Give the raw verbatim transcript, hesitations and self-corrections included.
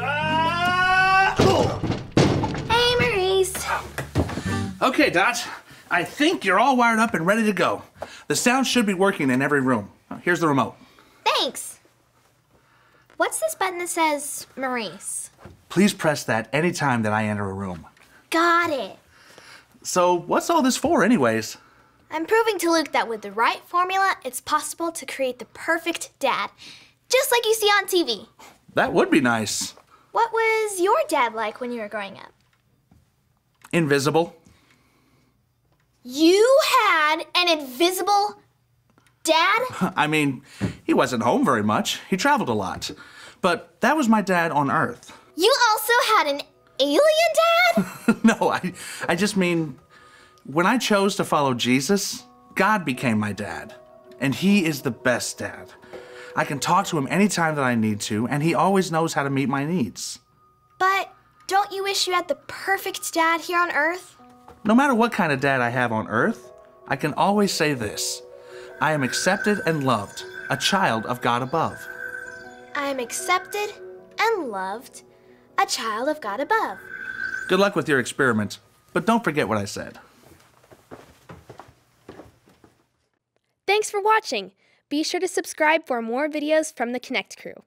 Ah! Oh. Hey, Maurice. Okay, Dot. I think you're all wired up and ready to go. The sound should be working in every room. Here's the remote. Thanks. What's this button that says Maurice? Please press that any time that I enter a room. Got it. So what's all this for anyways? I'm proving to Luke that with the right formula, it's possible to create the perfect dad, just like you see on T V. That would be nice. What was your dad like when you were growing up? Invisible. You had an invisible dad? I mean, he wasn't home very much. He traveled a lot. But that was my dad on Earth. You also had an alien dad? No, I, I just mean, when I chose to follow Jesus, God became my dad. And he is the best dad. I can talk to him anytime that I need to, and he always knows how to meet my needs. But don't you wish you had the perfect dad here on Earth? No matter what kind of dad I have on Earth, I can always say this. I am accepted and loved, a child of God above. I am accepted and loved, a child of God above. Good luck with your experiment, but don't forget what I said. Thanks for watching. Be sure to subscribe for more videos from the Konnect crew.